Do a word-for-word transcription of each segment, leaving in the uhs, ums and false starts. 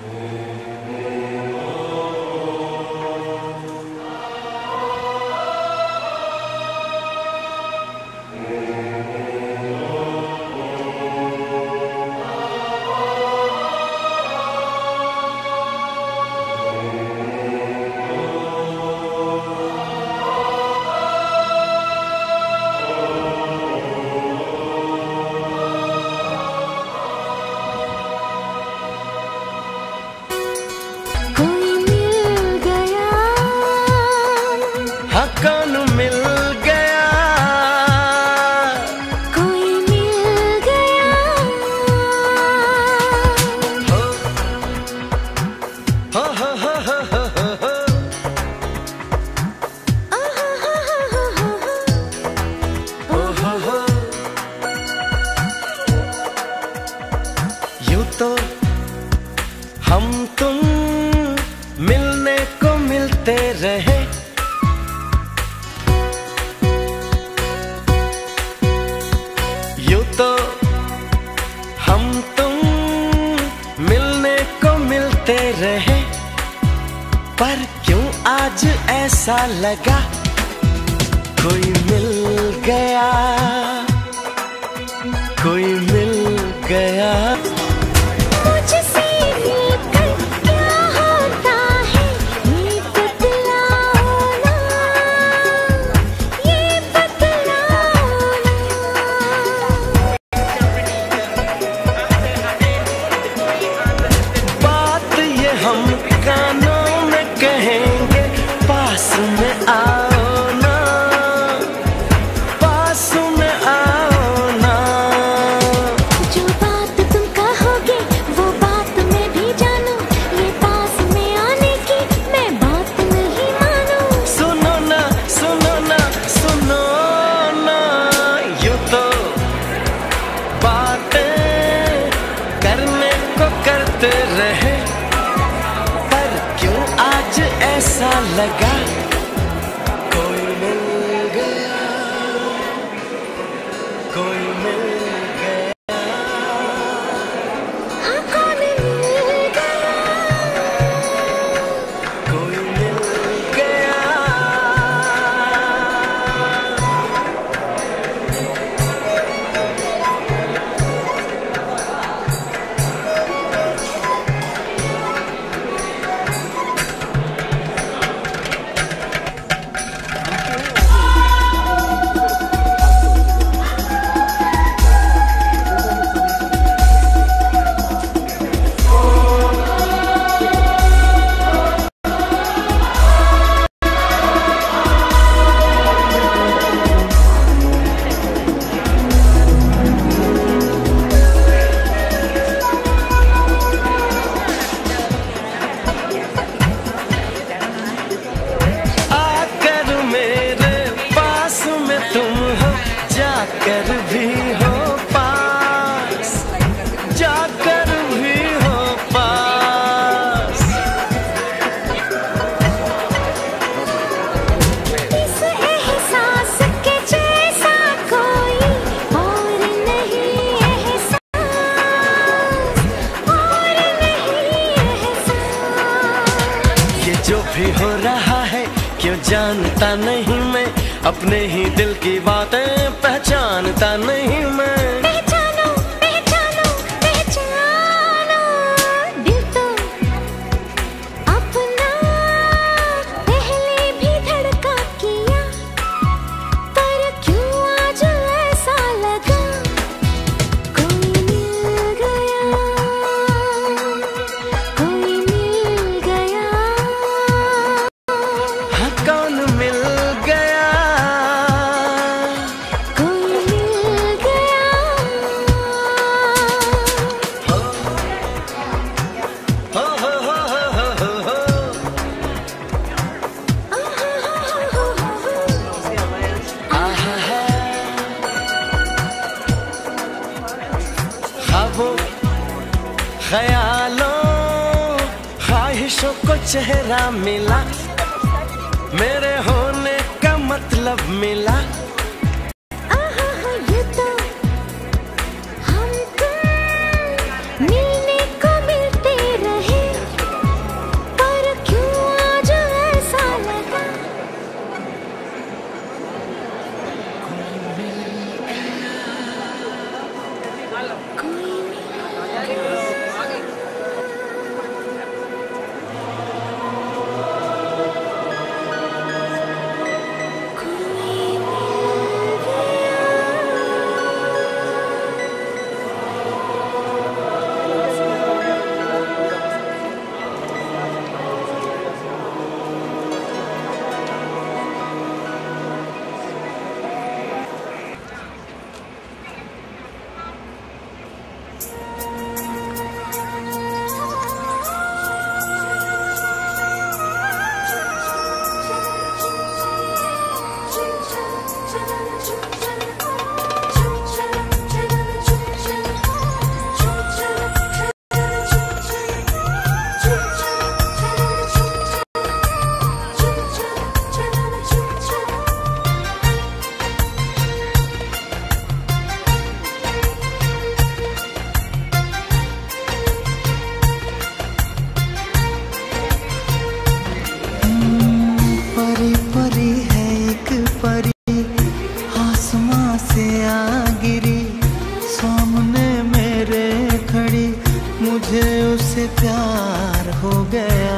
मिलने को मिलते रहे। मुझे उससे प्यार हो गया,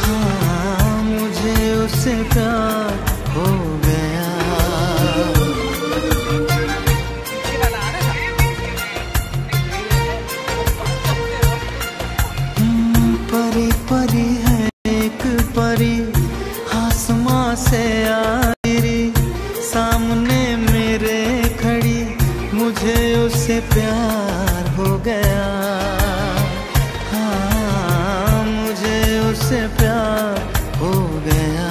हाँ मुझे उससे प्यार हो गया। परी परी है एक परी आसमां से आरी, सामने मेरे खड़ी, मुझे उससे प्यार हो गया, हाँ मुझे उससे प्यार हो गया।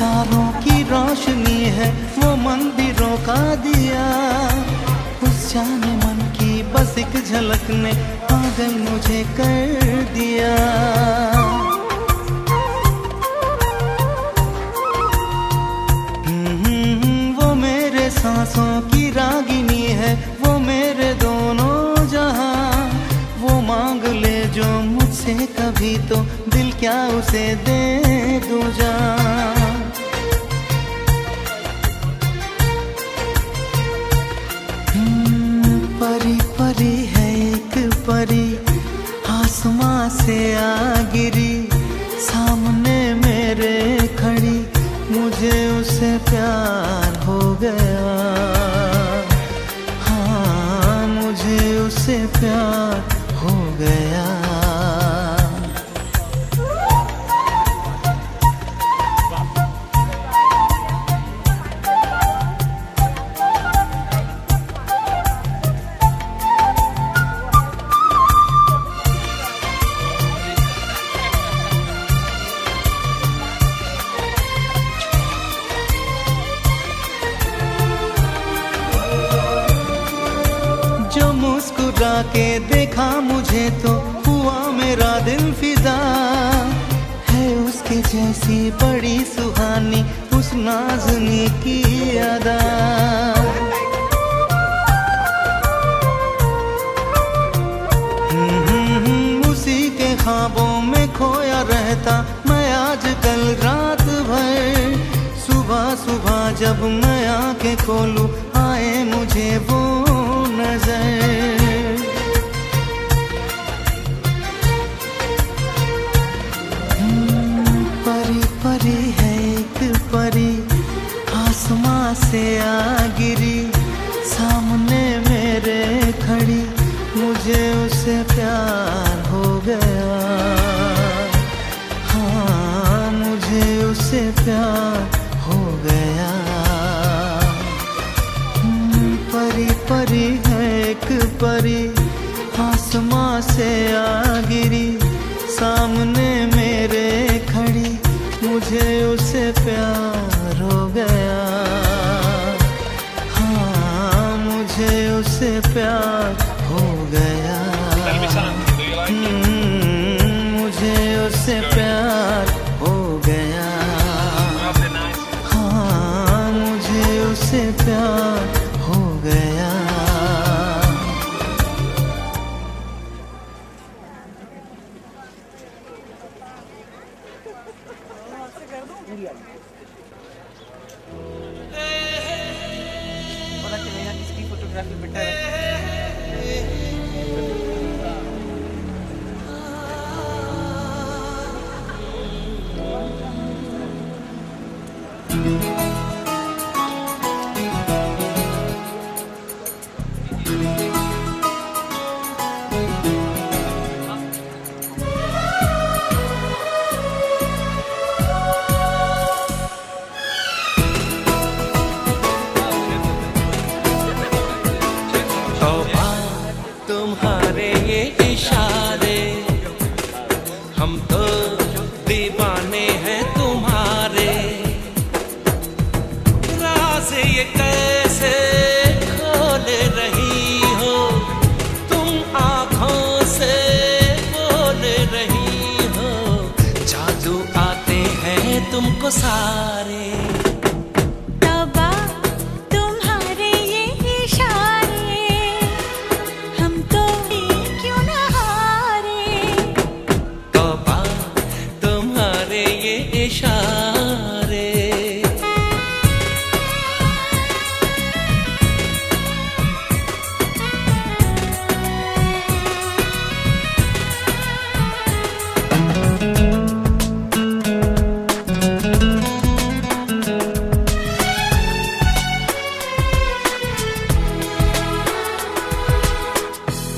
तारों की रोशनी है वो मंदिरों का दिया, उस जाने मन की बस एक झलक ने पागल मुझे कर दिया। वो मेरे सांसों की रागिनी है वो मेरे दोनों जहां, वो मांग ले जो मुझसे कभी तो दिल क्या उसे दे दूं जां। परी परी है एक परी आसमां से आ गिरी, सामने मेरे खड़ी, मुझे उससे प्यार हो गया, हाँ मुझे उससे प्यार हो गया। मुस्कुरा के देखा मुझे तो हुआ मेरा दिल फिदा, है उसके जैसी बड़ी सुहानी उस नाज़नी की अदा। उसी के ख्वाबों में खोया रहता मैं आज कल रात भर, सुबह सुबह जब मैं आंखें खोलूं आए मुझे वो नजर। परी परी है एक परी आसमां से आ गिरी, सामने मेरे खड़ी, मुझे उससे प्यार हो गया, हाँ मुझे उससे प्यार हो गया। परी परी है एक परी आसमां से आ गिरी, सामने मेरे खड़ी, मुझे उससे प्यार हो गया, हाँ मुझे उससे प्यार हो गया, मुझे उससे प्यार हो गया, हाँ मुझे उससे प्यार हो गया। पता चलेगा किसकी फोटोग्राफी बेटर है। रही तुमको सारे तबा तुम्हारे ये इशारे, हम तो क्यों न हारे तबा तुम्हारे ये इशारे।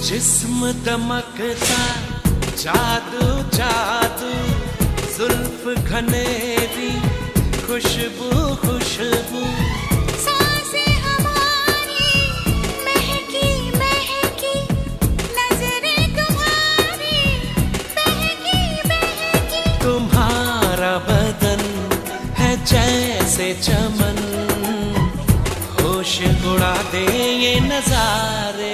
जिस्म दमकता जादू जादू, जुल्फ घनेरी खुशबू खुशबू, सांसें हमारी महकी महकी, नजरें तुम्हारी महकी महकी, तुम्हारा बदन है जैसे चमन, होश उड़ा दे ये नजारे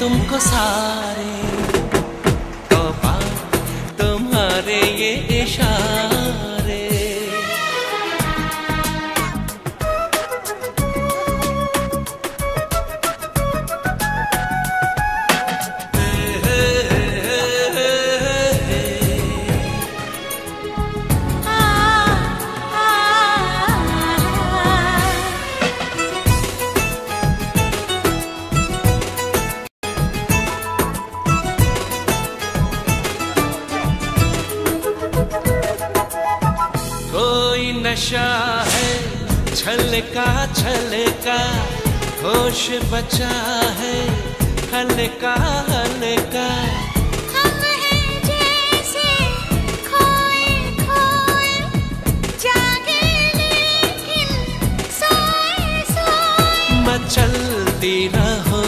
तुमको सारे तोबा तुम्हारे ये इशारे। नशा है छलका छलका, होश बचा है हलका हलका, हम हैं जैसे खोए खोए, जागे लेकिन सोए सोए, मचलती न हो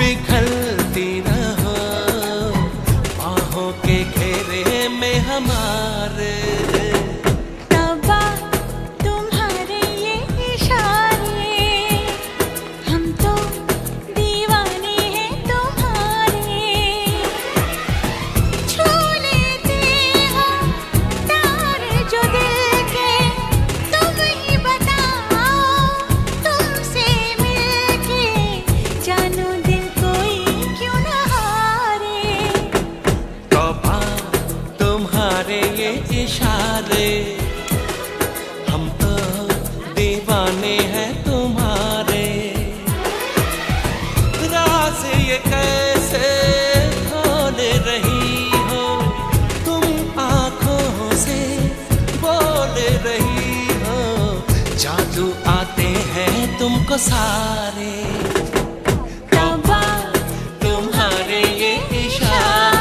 पिघलती न हो, बाहों के घेरे में हमारे इशारे, हम तो दीवाने हैं तुम्हारे। राज़ ये कैसे बोल रही हो, तुम आँखों से बोल रही हो, जादू आते हैं तुमको सारे तबा तुम्हारे ये इशारे।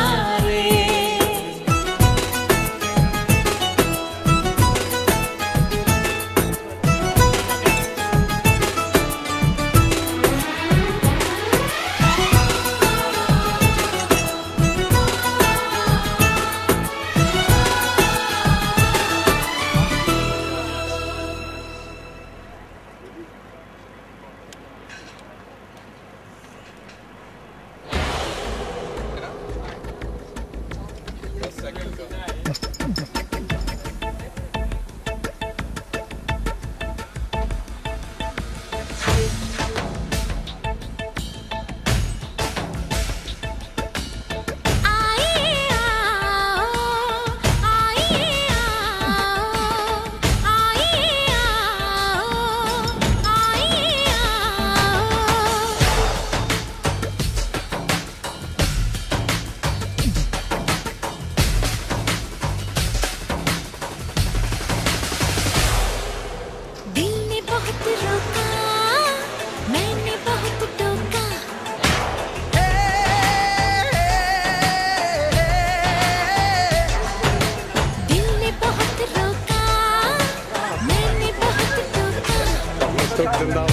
Took them down.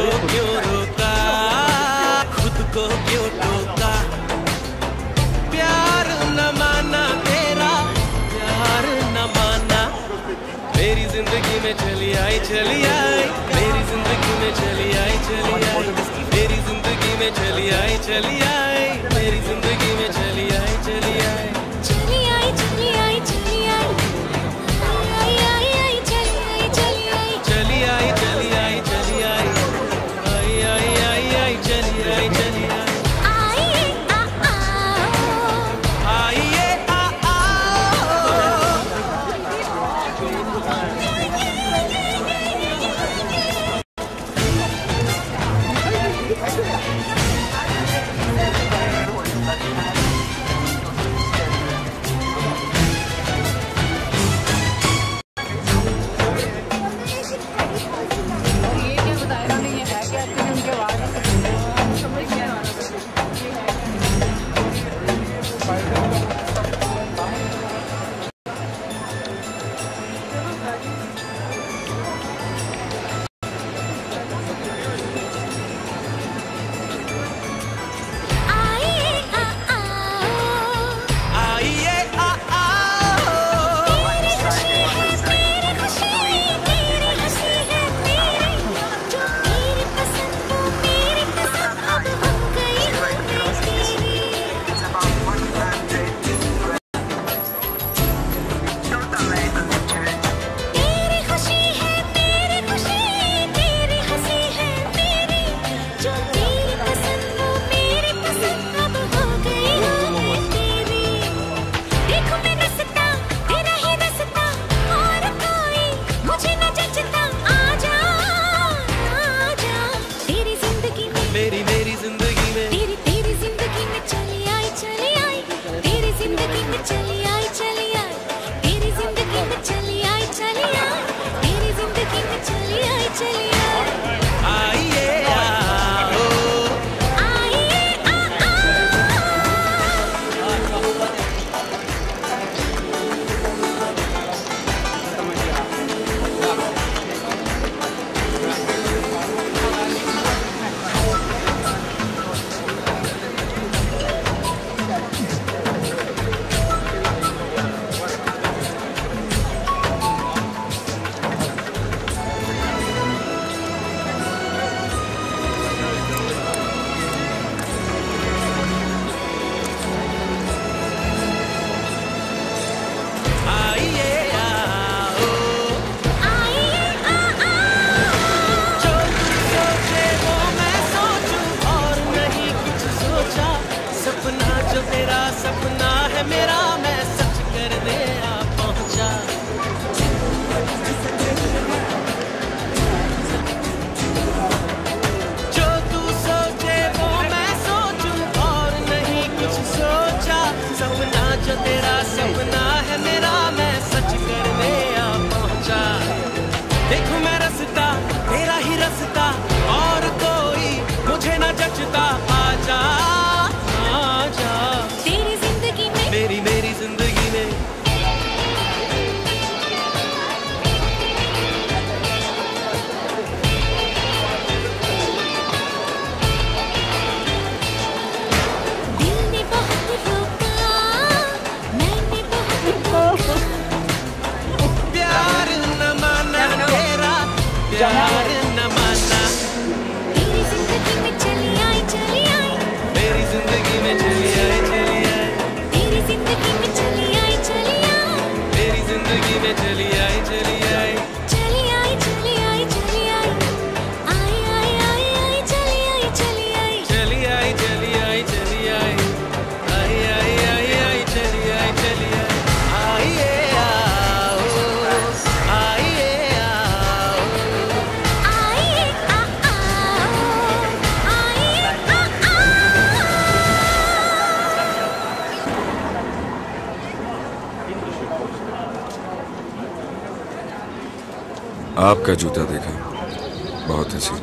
को क्यों रोका, खुद को क्यों टोका। प्यार न माना तेरा, प्यार न माना। मेरी जिंदगी में चली आई चली आई, मेरी जिंदगी में चली आई चली आई, मेरी जिंदगी में चली आई चली आई, मेरी जिंदगी में चली आई चली आई, चली आई चली आई चली आई, आई आई आई चली आई चली आई, चली आई चली आई चली आई, आई आई आई आई चली आई चली आई, आई आ आ आई आ आ आपका जूता देखा, बहुत हसीन,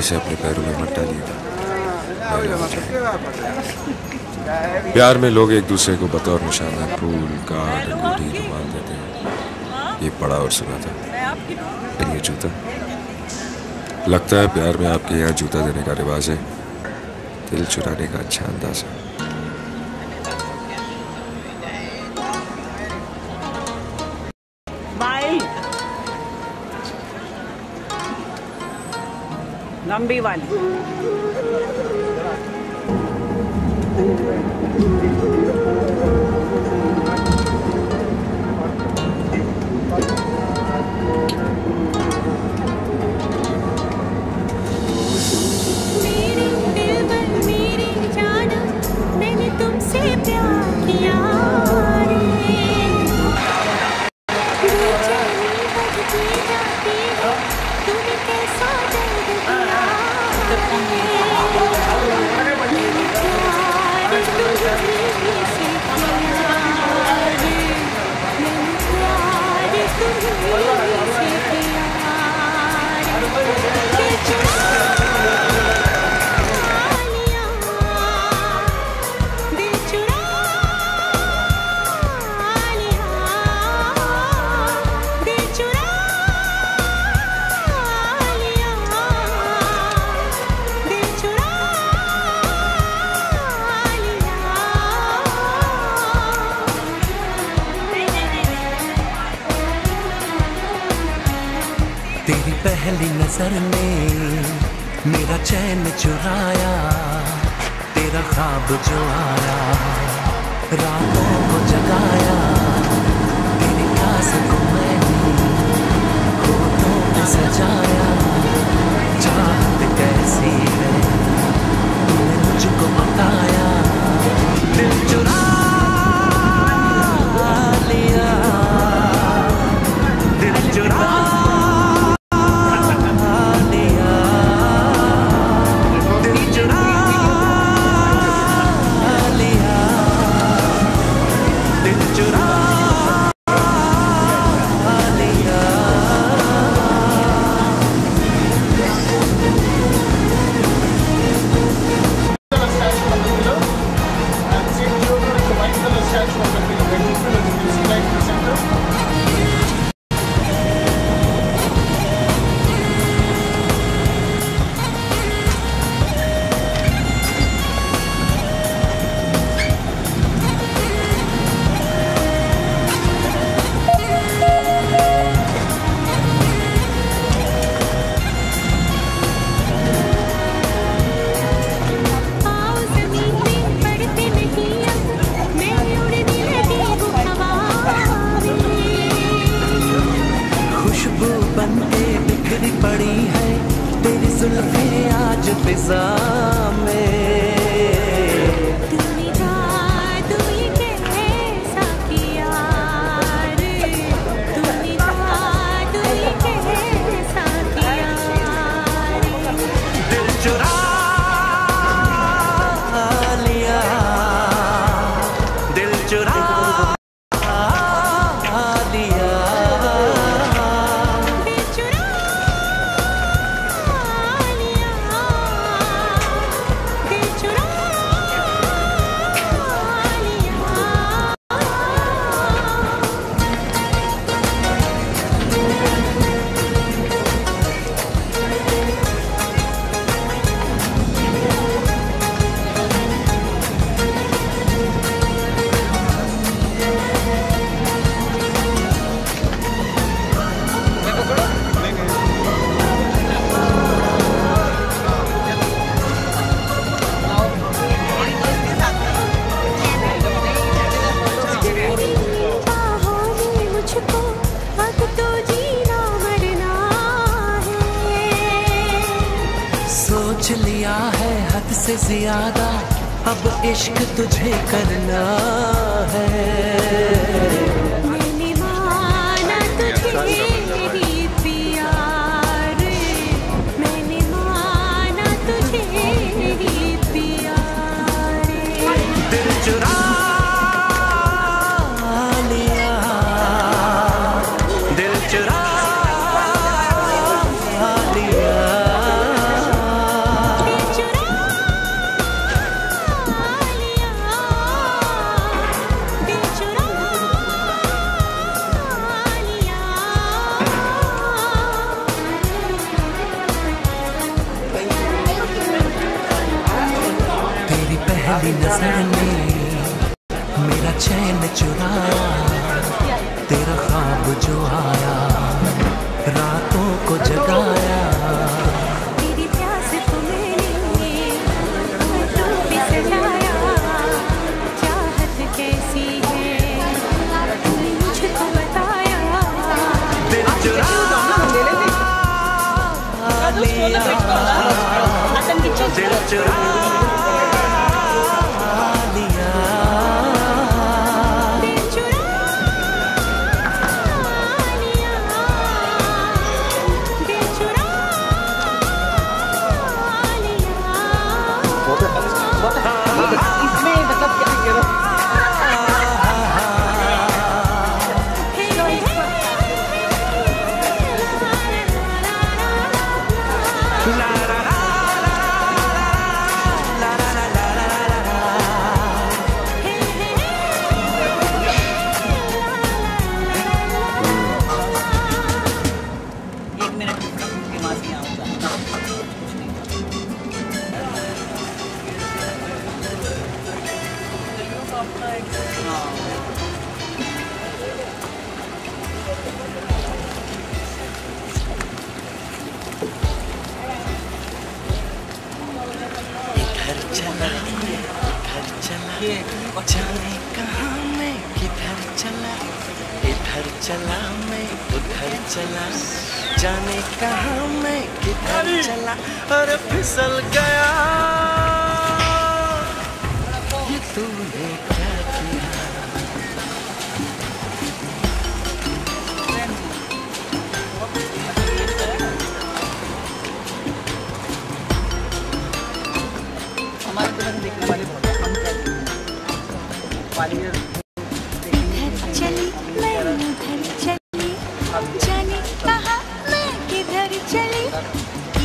इसे अपने पैरों में मत डालिएगा। प्यार में लोग एक दूसरे को बतौर निशाना फूल, कार्ड, अंगूठी, रुमाल देते हैं। ये पढ़ा और सुना था। ये जूता लगता है प्यार में आपके यहाँ जूता देने का रिवाज है, दिल चुराने का अच्छा अंदाज है। भाई लंबी वाली पहली नजर में मेरा चैन चुराया, तेरा ख्वाब जो आया रातों को जगाया, तेरी प्यास को मैंने होठों पे सजाया। चाहत कैसी है तूने मुझको बताया, दिल चुरा लिया, दिल चुरा ज्यादा अब इश्क तुझे करना है। तेरी नजर ने मेरा चैन चुराया, तेरा ख्वाब जो आया रातों को जगाया। तेरी प्यास को मैंने तो भी सजाया, चाहत कैसी है तूने मुझको बताया। तेरा चुरा जाने कहाँ मैं किधर चला, इधर चला मैं उधर चला, जाने कहाँ मैं किधर चला और फिसल गया। ये तूने क्या किया? हमारे तुरंत देखने वाले बहुत इधर चली मैं उधर चली, जाने कहाँ मैं किधर चली,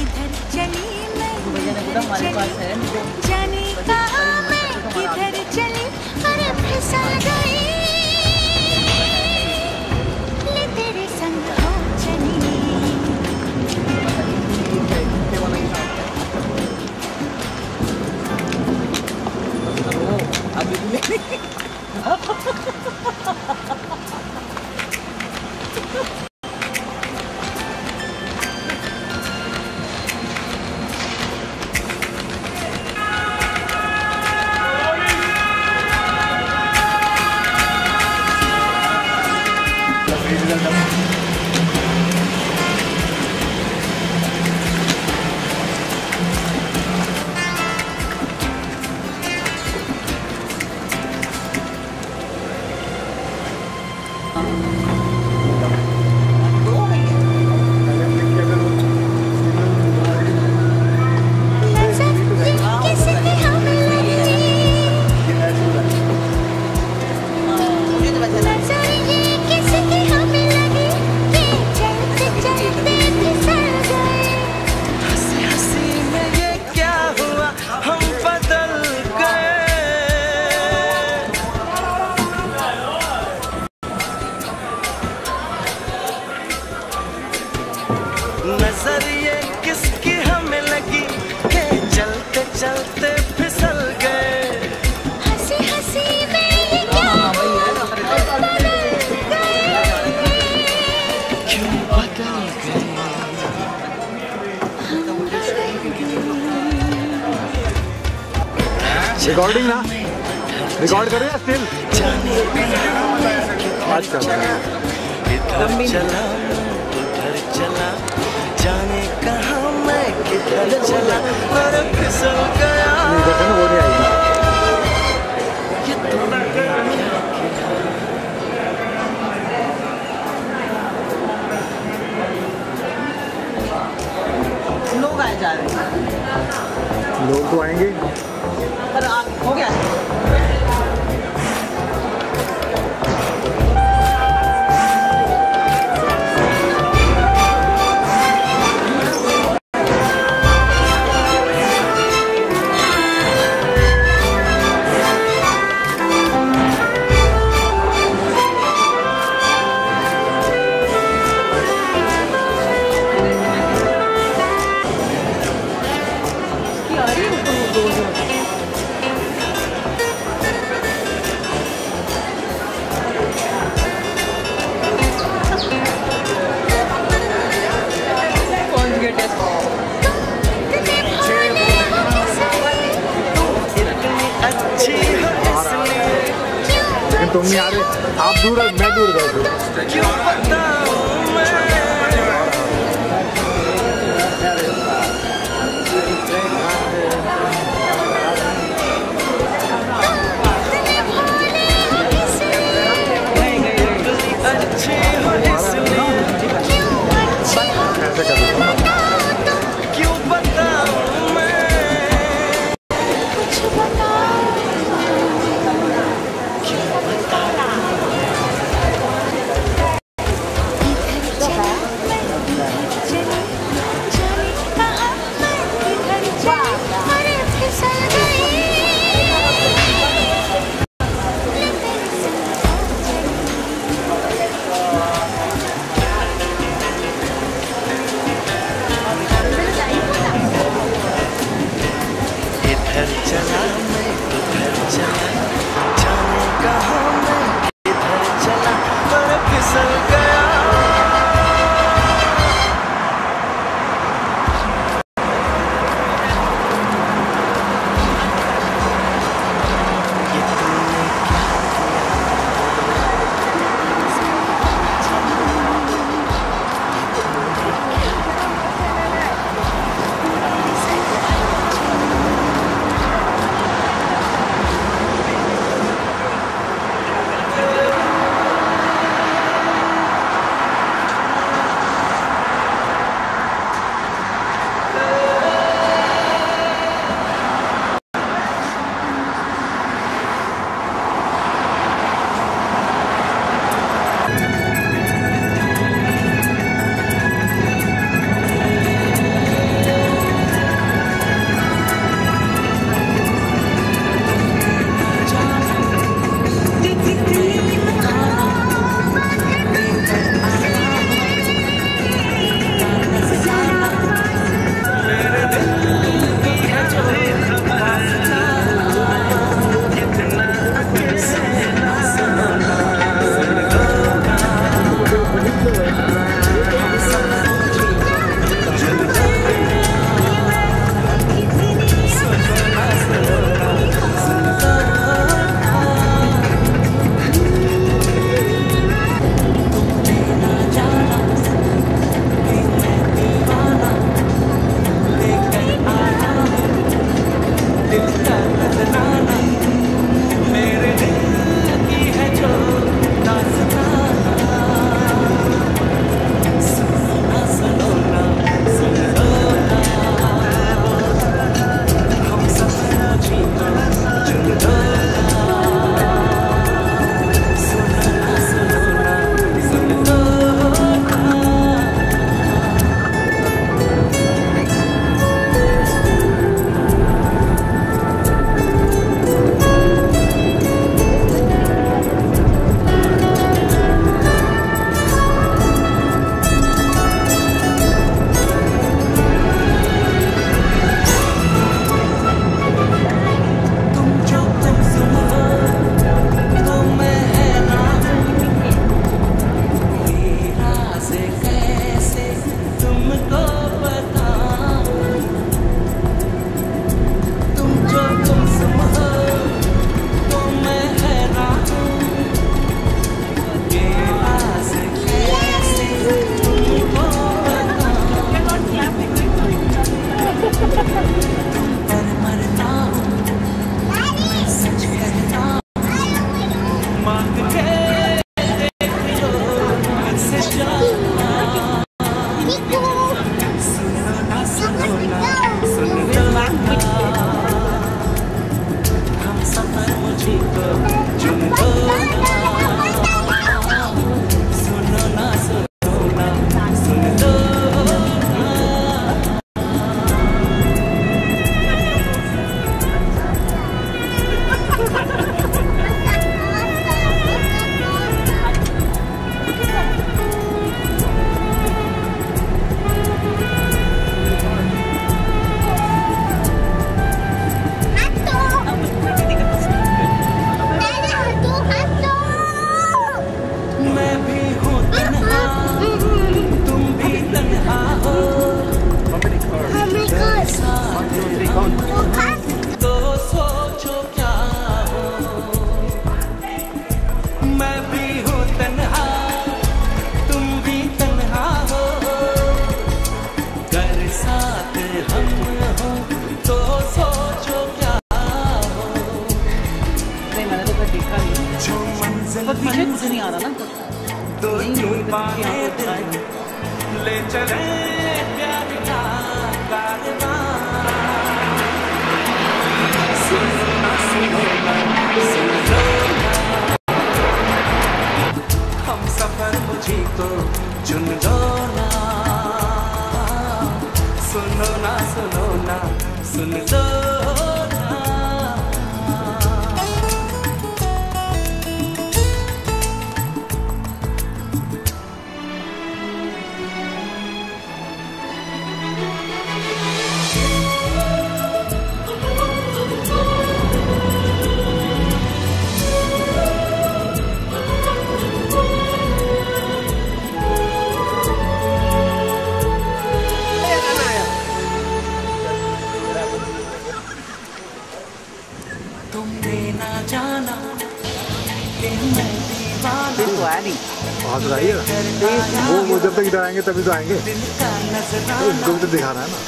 इधर चली मैं उधर चली, जाने कहाँ मैं किधर चली और फिसल गई। ले तेरे संग हो चली, अभी रिकॉर्डिंग ना रिकॉर्ड करें स्टिल आज कर चला उधर चला, जाने कहाँ मैं किधर चला और फिसल गया। ये तूने क्या किया? लोग आए जा रहे हैं, लोग तो आएंगे पर आप हो गया तुम ही आ रहे, आप दूर और मैं दूर समझ नहीं आ रहा ना दो ले चले प्यार का हम सफर मुझे तो चुन लो ना सुनो ना सुनो ना सुन लो वो वो जब तक इधर आएंगे तभी तो आएंगे तो तो दिखा रहा है ना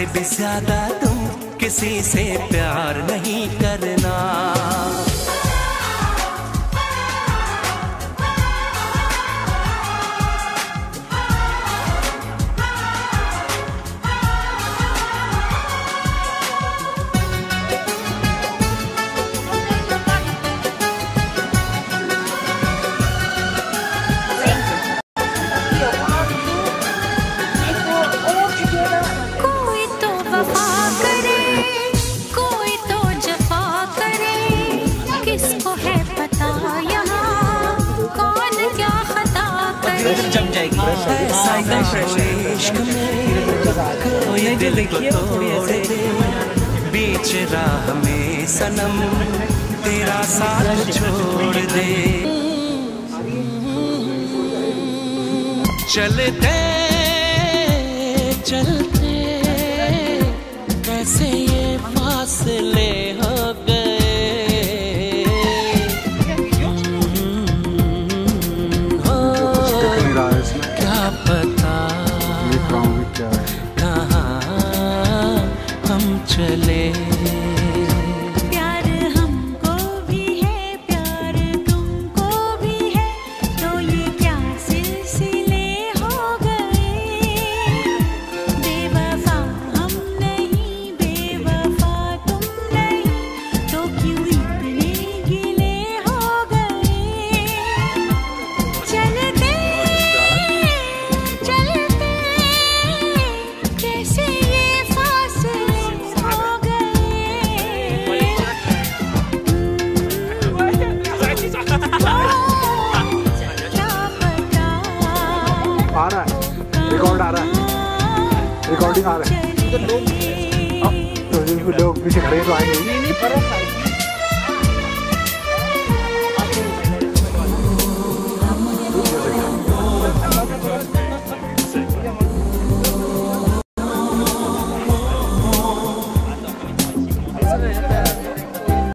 से भी ज्यादा तुम किसी से प्यार नहीं करना। कोई दिल तोड़े बीच राह में सनम तेरा साथ छोड़ दे। चलते चलते कैसे ये फासले हो गए हो, क्या पता चले। प्यार हमको भी है, प्यार तुमको भी है, तो ये क्या सिलसिले हो गए। बेवफा हम नहीं, बेवफा तुम नहीं, तो क्यों इतने गिले हो गए। चलते चलते कैसे आ रहा है, रिकॉर्ड आ रहा है, रिकॉर्डिंग आ रहा है। तो लोग पीछे खड़े तो आएंगे।